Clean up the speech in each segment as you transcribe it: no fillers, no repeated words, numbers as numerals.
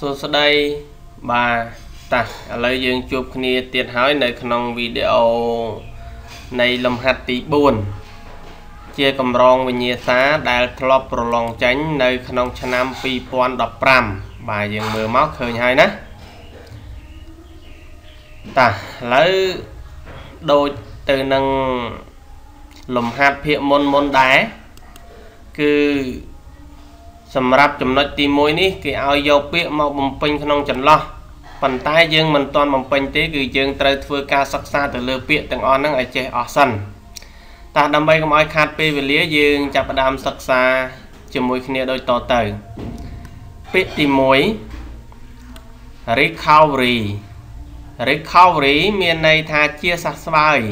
Số sau đây bà ta lấy dương chụp kia tiệt hỏi nơi trong video này làm hạt tí buồn chia cầm rong với nhiệt xá đại lọc pro lòng tránh nơi trong chân nam phi quan đọc pram bà dương mưa móc hơi hay nè ta lấy đôi từ nâng lùm hạt phía môn môn đá cứ sầm rạp chấm nói tìm môi ní cái ao dầu bịa màu bầm pin không chấm lo bàn tay dương mình toàn bầm pin thế cứ dương trời vừa ca sắc xa từ lừa bịa từng on nó ở chơi ở sân ta đam bay có mọi khát về lía dương chập đam sắc xa chấm môi kia đôi to tơi bịa tìm môi recovery miền này tha chia sắc bay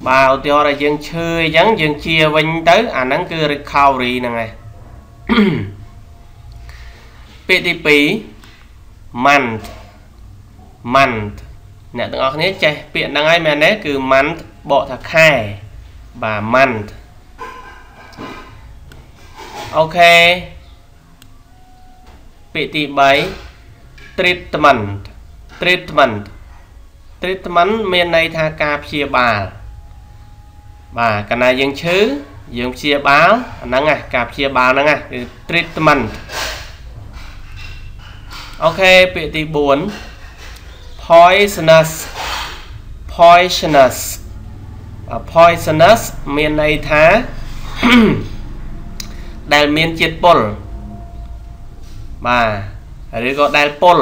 bao tiêu là dương chơi dán dương chia vinh tới à nắng cứ recovery này PTP month nè tụi nó hết chạy biển đang ai mẹ nét cứ month bộ thật khai và month ok PT7 treatment miền này tha cà chia bà cái này dân chứ dương chia báo nắng à cặp chia báo nắng à treatment ok vị trí 4 poisonous miền này thá đại miền chết bol mà rồi gọi đại bol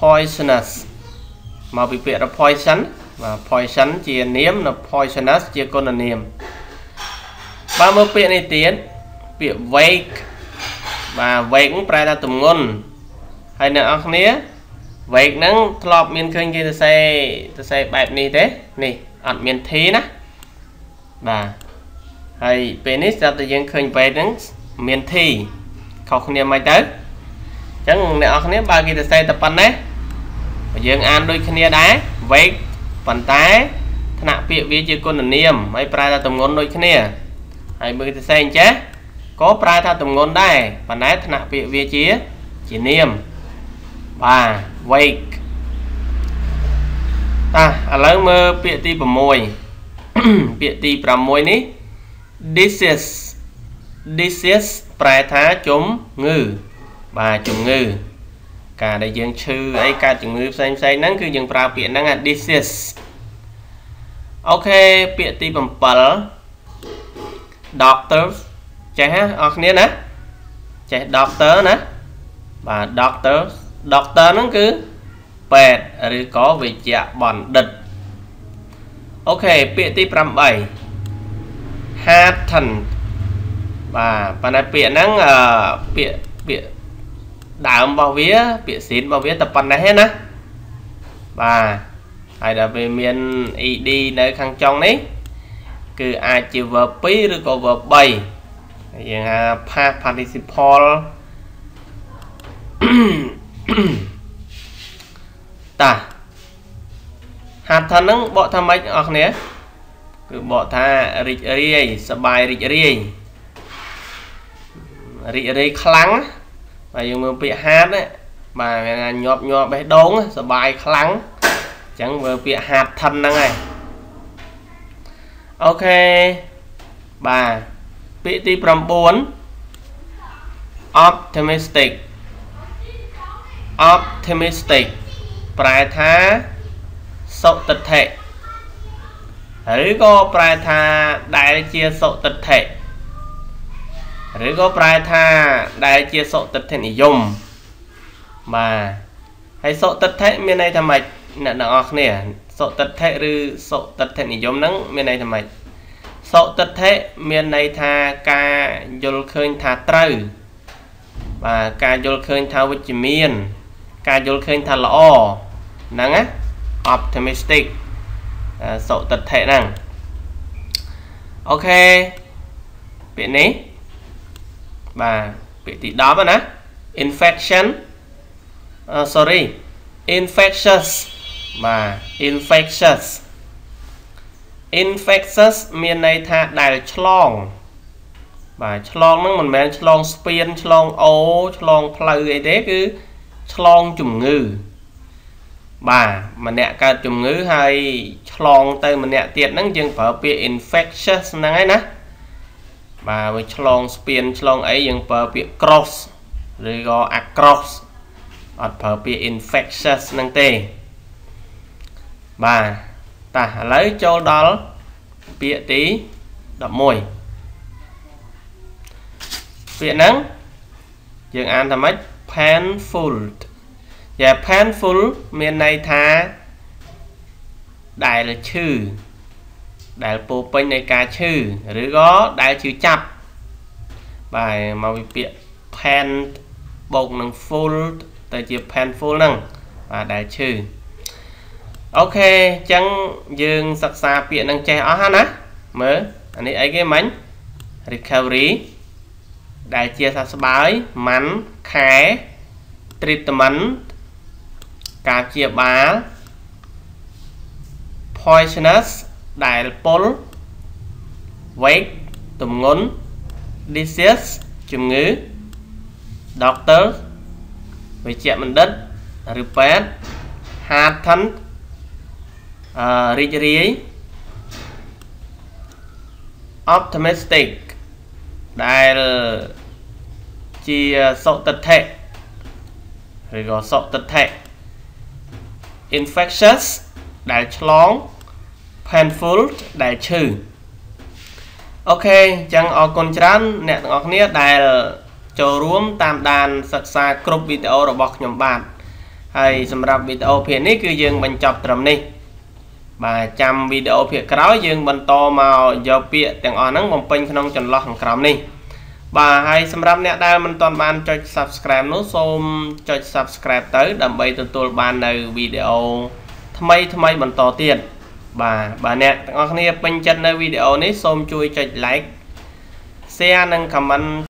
poisonous mà bị việc là poison và poison chia niêm là poisonous chia con là niêm 30 biệt này tiến biệt wake và wake cũng ra tùm ngôn hay nè ốc nế wake nâng lọc miền khuyên kia ta xây bạp này thế nè ẩn miền thế ná và hay penis ra tự nhiên khuyên vết nâng miền thi khóc không niềm mai tới chẳng nè ốc nế bà kia ta xây tập bắn ná và dương an đôi khuyên nế đá wake phần tái nạ biệt viết chứa con là niềm hay ra tùm ngôn đôi khuyên nế hãy mừng thì xem chứ có prai tha tùm ngôn đây và nãy thật nạ việc về chía chỉ niềm và wake ta lớn mơ biệt ti bầm môi biệt ti bầm môi ní this is prai tha chống ngư và chống ngư cả đại dương sư ấy cả chống ngư xem nắng cứ dừng prai biệt năng là this is ok biệt ti bầm bẩn doctor trẻ học nè nè trẻ doctor nè và doctor nó cứ pet rồi có vị trẻ bọn địch ok biệt tí 7 hát thần và này biệt nắng biệt đảo bao vía biệt xín bao vía tập phần này hết nè và hay là về miền ID nơi khăn trong đấy cứ ai chịu vợ phí rồi có vợ bày participle ta hạt thân nâng bộ tham mấy ọc nế cứ bộ tha rịch riêng sơ bài rịch riêng khăn và dùng mơ bị hạt đấy mà nhọp bé đốn sơ bài khăn chẳng vừa bị hạt thân năng này ok bà PT 9 optimistic bài tha sậu tật thể hãy có bài tha đại chia sậu tật thể hãy có bài tha đại chia sậu tật thể này dùng mà hãy sậu tật thể miền này thầm mạch nặng ọc nè sậu tật thể rư sậu tật thể này giống nắng miền này thầm mạch sậu tật thế miền này tha ca dồn khơi tha trâu và ca dồn khơi tha vịt miền ca dồn khơi tha lọ nắng á optimistic sậu tật thế nằng ok biển ní và biển tí đó mà nè infectious và infectious miền này tha đại long Bài chlong nó mình mẹ chlong spin, chlong ô, chlong plug ấy đấy cứ chlong chùm ngư. Bà mà nè cả chùm ngư hay chlong tay mình nè tiệt nó chừng phải bị infectious năng ấy nè. Bà với chlong spin, chlong ấy chừng phải bị cross, rồi gọi across, hoặc phải bị infectious năng tê. Bà ta lấy cho đó bịa tí đập môi viện nắng dường ăn thầm ếch painful và painful miền này thà đại là chư đại bộ bên này cả chư rồi có đại chữ chập bài mà bị viện pain bông nâng full tại chữ painful nâng và đại chư. Ok chẳng dường sạc xa viện nâng che ở ha ná mới anh ấy cái mánh recovery đại chia sạch bái mắn khé treatment cá chia bá poisonous đại pol weight tùm ngôn disease chùm ngữ doctor với trẻ mình đất repair hạt thân rigidity optimistic đại chia sọ tật thể rồi gọi sọ tật thể infectious đại chlong painful đại trừ. Ok chẳng ở con trán nè ngọt nít đại cho rúm tam đàn sạc xa group video rồi bọc nhóm bạn hay xâm rạp video phía này cứ dương bằng chọc trầm này bà chăm video phía cáo dương bằng to màu dọc bịa tiếng ổn nắng bằng pênh không chẳng lo hàng khám này bà hãy xâm rạp nét đa mình toàn bàn cho subscribe nút xôm cho subscribe tới đầm bây tụi tôi bàn này video thầm mây bằng to tiền bà nét tiếng ổn nè pênh chân này video này xôm chui cho like share nâng comment.